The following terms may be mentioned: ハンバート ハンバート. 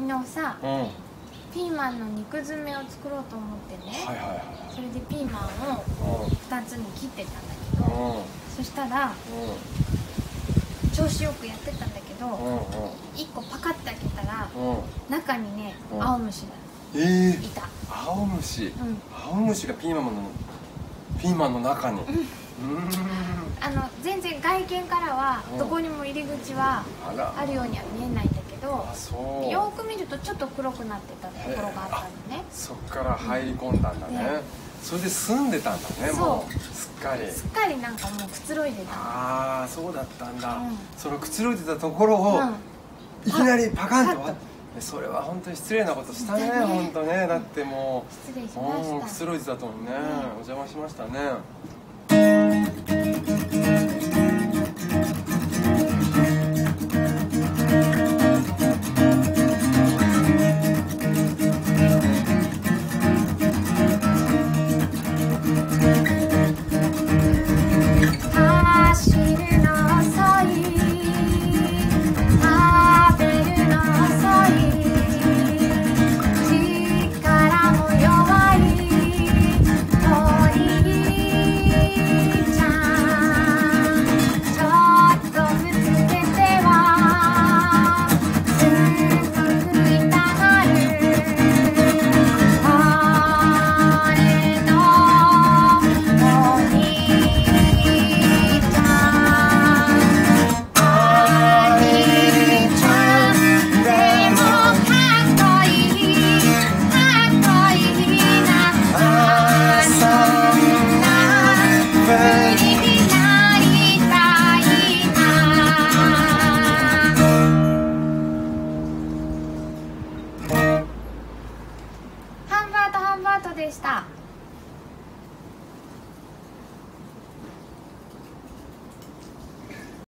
昨日さ、ピーマンの肉詰めを作ろうと思ってね、それでピーマンを2つに切ってたんだけど、そしたら調子よくやってたんだけど、1個パカッて開けたら中にね、青虫がいた。青虫、青虫がピーマンの中に。全然外見からはどこにも入り口はあるようには見えないんだけど、よく見るとちょっと黒くなってたところがあったのね。そっから入り込んだんだね。それで住んでたんだね。もうすっかりなんかもうくつろいでた。ああ、そうだったんだ。そのくつろいでたところをいきなりパカンと割って、それは本当に失礼なことしたね。本当ね、だってもう失礼しました。くつろいでたと思うね。お邪魔しましたね。ハンバートでした。